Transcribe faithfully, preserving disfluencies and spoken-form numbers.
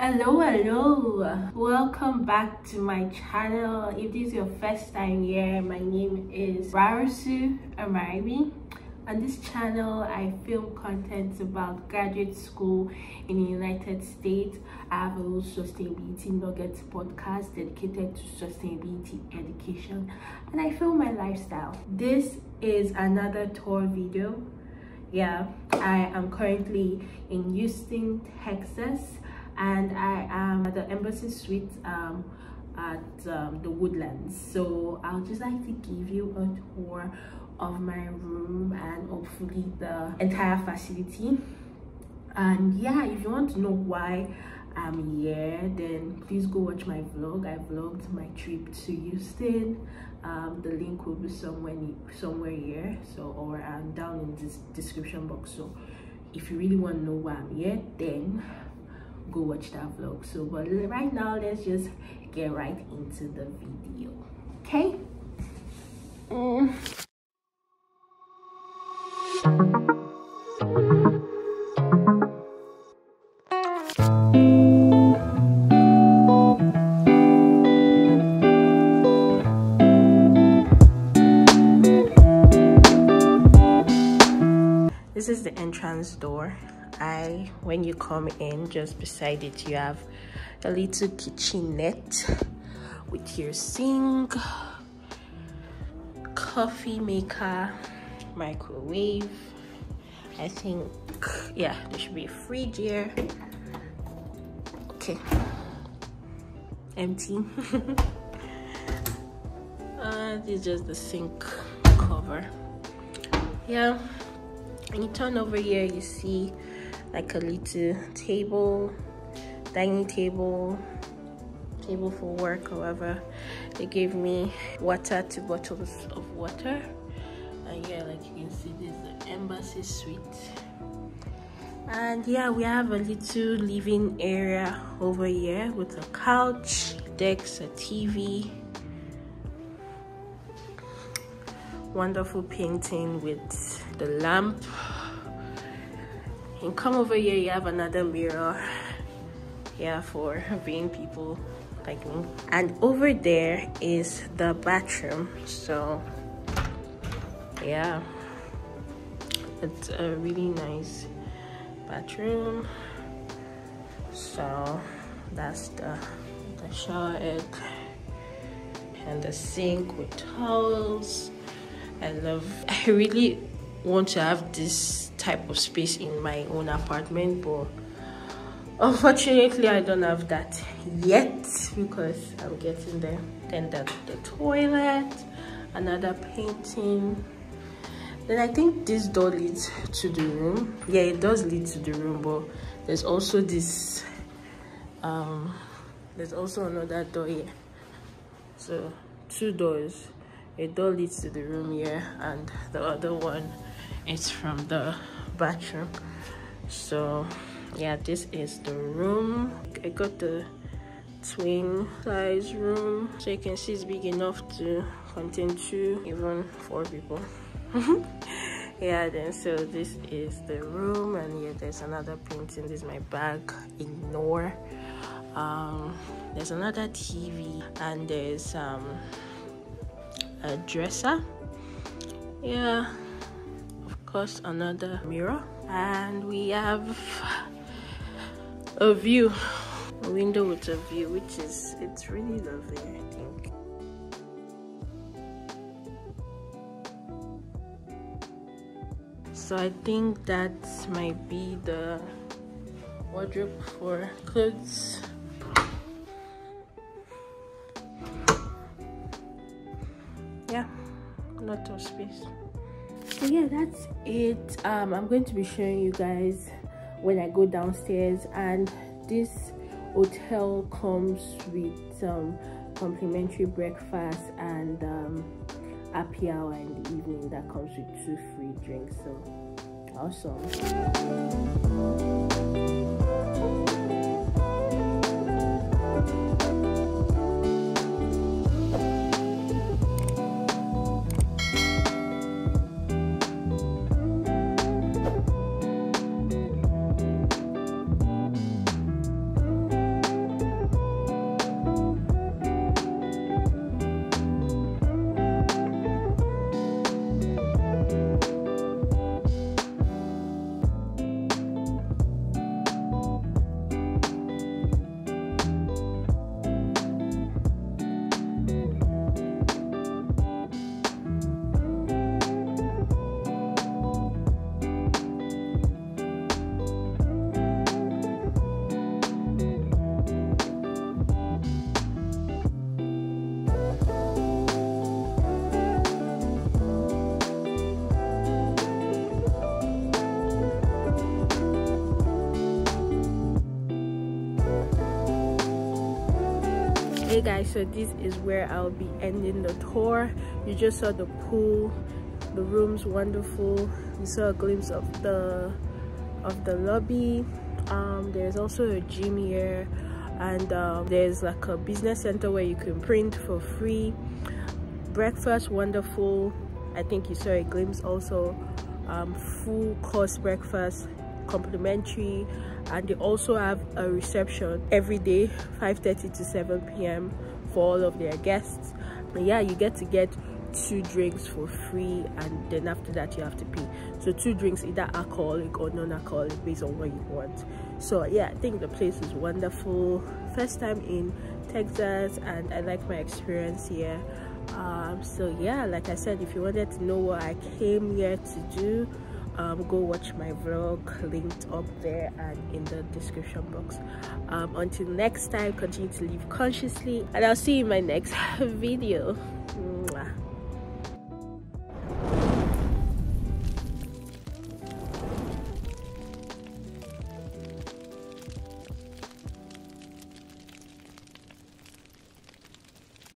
Hello, hello, welcome back to my channel. If this is your first time here, my name is Rarosue Amaraibi. On this channel, I film content about graduate school in the United States. I have a whole Sustainability Nuggets podcast dedicated to sustainability education, and I film my lifestyle. This is another tour video. Yeah, I am currently in Houston, Texas, and I am at the Embassy Suites um, at um, the Woodlands. So I'll just like to give you a tour of my room and hopefully the entire facility. And yeah, if you want to know why I'm here, then please go watch my vlog. I vlogged my trip to Houston. Um, the link will be somewhere somewhere here, so or um, down in this description box. So if you really want to know why I'm here, then go watch that vlog. So but right now, let's just get right into the video. Okay. mm. This is the entrance door. I when you come in, just beside it you have a little kitchenette with your sink, coffee maker, microwave. I think, yeah, there should be a fridge here. Okay, empty. Uh, this is just the sink cover. Yeah, when you turn over here, you see like a little table, dining table, table for work, however. They gave me water, two bottles of water. And yeah, like you can see, this is the Embassy Suites. And yeah, we have a little living area over here with a couch, decks, a T V. Wonderful painting with the lamp. And come over here, you have another mirror. Yeah, for being people like me. And over there is the bathroom. So yeah, it's a really nice bathroom. So that's the, the shower head and the sink with towels. I love, I really want to have this type of space in my own apartment, but unfortunately I don't have that yet because I'm getting there. Then the, the toilet, another painting. Then I think this door leads to the room. Yeah, it does lead to the room, but there's also this, um, there's also another door here. So two doors. A door leads to the room here, and the other one is from the bathroom. So yeah, this is the room. I got the twin size room, so you can see it's big enough to contain two, even four people. Yeah, then so this is the room, and yeah, there's another painting. This is my bag, ignore. Um there's another T V, and there's um a dresser. Yeah, of course, another mirror, and we have a view, a window with a view, which is, it's really lovely, I think. So I think that might be the wardrobe for clothes. Yeah, lot of space. So yeah, that's it. um I'm going to be showing you guys when I go downstairs. And this hotel comes with um complimentary breakfast and um happy hour in the evening that comes with two free drinks. So awesome. Thank you. Hey guys, so this is where I'll be ending the tour. You just saw the pool, the room's wonderful. You saw a glimpse of the of the lobby. Um, there's also a gym here, and um, there's like a business center where you can print for free. Breakfast, wonderful. I think you saw a glimpse also. Um, full course breakfast, complimentary, and they also have a reception every day, five thirty to seven p m for all of their guests. But yeah, you get to get two drinks for free, and then after that you have to pay. So two drinks, either alcoholic or non-alcoholic, based on what you want. So yeah, I think the place is wonderful. First time in Texas, and I like my experience here. Um, so yeah, like I said, if you wanted to know what I came here to do, um, go watch my vlog linked up there and in the description box. Um, until next time, continue to live consciously, and I'll see you in my next video.